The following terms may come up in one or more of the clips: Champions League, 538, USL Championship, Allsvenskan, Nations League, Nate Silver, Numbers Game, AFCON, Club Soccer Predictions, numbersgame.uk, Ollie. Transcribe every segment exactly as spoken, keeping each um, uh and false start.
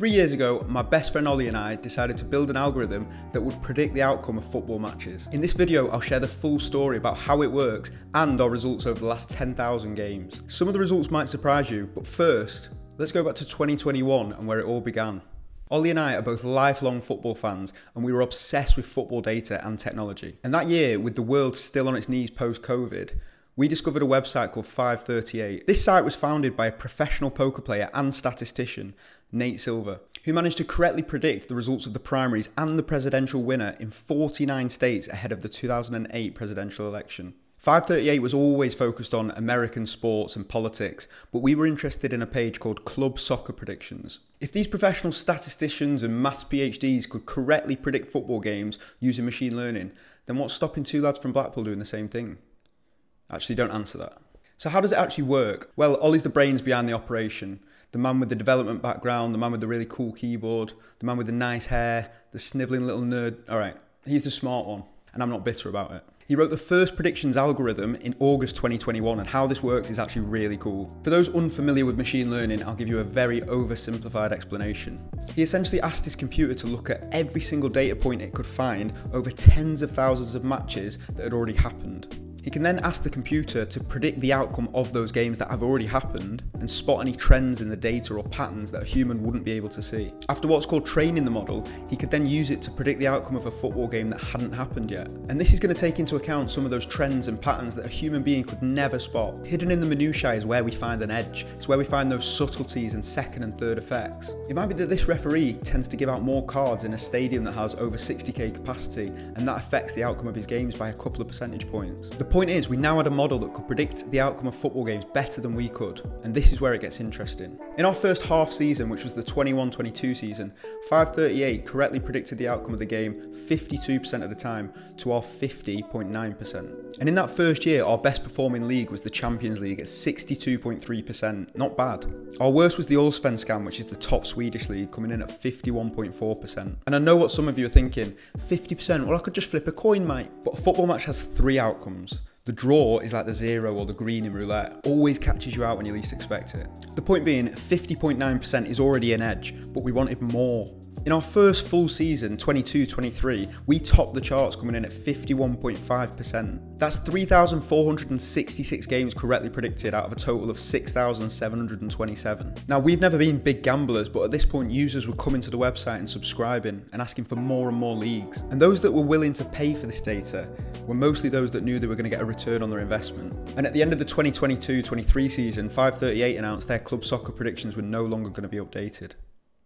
Three years ago, my best friend Ollie and I decided to build an algorithm that would predict the outcome of football matches. In this video, I'll share the full story about how it works and our results over the last ten thousand games. Some of the results might surprise you, but first, let's go back to twenty twenty-one and where it all began. Ollie and I are both lifelong football fans, and we were obsessed with football data and technology. And that year, with the world still on its knees post-COVID, we discovered a website called five thirty-eight. This site was founded by a professional poker player and statistician, Nate Silver, who managed to correctly predict the results of the primaries and the presidential winner in forty-nine states ahead of the two thousand eight presidential election. five thirty-eight was always focused on American sports and politics, but we were interested in a page called Club Soccer Predictions. If these professional statisticians and maths PhDs could correctly predict football games using machine learning, then what's stopping two lads from Blackpool doing the same thing? Actually, don't answer that. So how does it actually work? Well, Ollie's the brains behind the operation. The man with the development background, the man with the really cool keyboard, the man with the nice hair, the snivelling little nerd. All right, he's the smart one, and I'm not bitter about it. He wrote the first predictions algorithm in August twenty twenty-one, and how this works is actually really cool. For those unfamiliar with machine learning, I'll give you a very oversimplified explanation. He essentially asked his computer to look at every single data point it could find over tens of thousands of matches that had already happened. He can then ask the computer to predict the outcome of those games that have already happened and spot any trends in the data or patterns that a human wouldn't be able to see. After what's called training the model, he could then use it to predict the outcome of a football game that hadn't happened yet. And this is going to take into account some of those trends and patterns that a human being could never spot. Hidden in the minutiae is where we find an edge. It's where we find those subtleties and second and third effects. It might be that this referee tends to give out more cards in a stadium that has over sixty K capacity, and that affects the outcome of his games by a couple of percentage points. The The point is, we now had a model that could predict the outcome of football games better than we could, and this is where it gets interesting. In our first half season, which was the twenty-one twenty-two season, five thirty-eight correctly predicted the outcome of the game fifty-two percent of the time to our fifty point nine percent. And in that first year, our best performing league was the Champions League at sixty-two point three percent, not bad. Our worst was the Allsvenskan, which is the top Swedish league, coming in at fifty-one point four percent. And I know what some of you are thinking, fifty percent, well I could just flip a coin mate. But a football match has three outcomes. The draw is like the zero or the green in roulette, always catches you out when you least expect it. The point being, fifty point nine percent is already an edge, but we wanted more. In our first full season, twenty-two twenty-three, we topped the charts coming in at fifty-one point five percent. That's three thousand four hundred sixty-six games correctly predicted out of a total of six thousand seven hundred twenty-seven. Now, we've never been big gamblers, but at this point, users were coming to the website and subscribing and asking for more and more leagues. And those that were willing to pay for this data were mostly those that knew they were going to get a return on their investment. And at the end of the twenty twenty-two twenty-three season, five thirty-eight announced their Club Soccer Predictions were no longer going to be updated.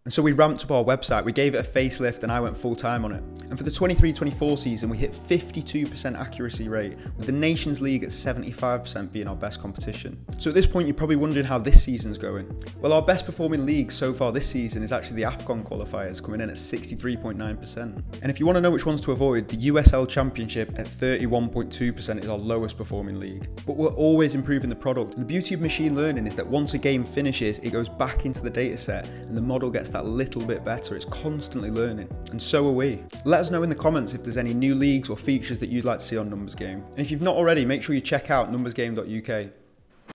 And so we ramped up our website, we gave it a facelift, and I went full time on it. And for the twenty-three twenty-four season, we hit fifty-two percent accuracy rate, with the Nations League at seventy-five percent being our best competition. So at this point, you're probably wondering how this season's going. Well, our best performing league so far this season is actually the AFCON qualifiers, coming in at sixty-three point nine percent. And if you want to know which ones to avoid, the U S L Championship at thirty-one point two percent is our lowest performing league. But we're always improving the product. And the beauty of machine learning is that once a game finishes, it goes back into the data set, and the model gets that little bit better. It's constantly learning, and so are we. Let us know in the comments if there's any new leagues or features that you'd like to see on Numbers Game. And if you've not already, make sure you check out numbers game dot U K.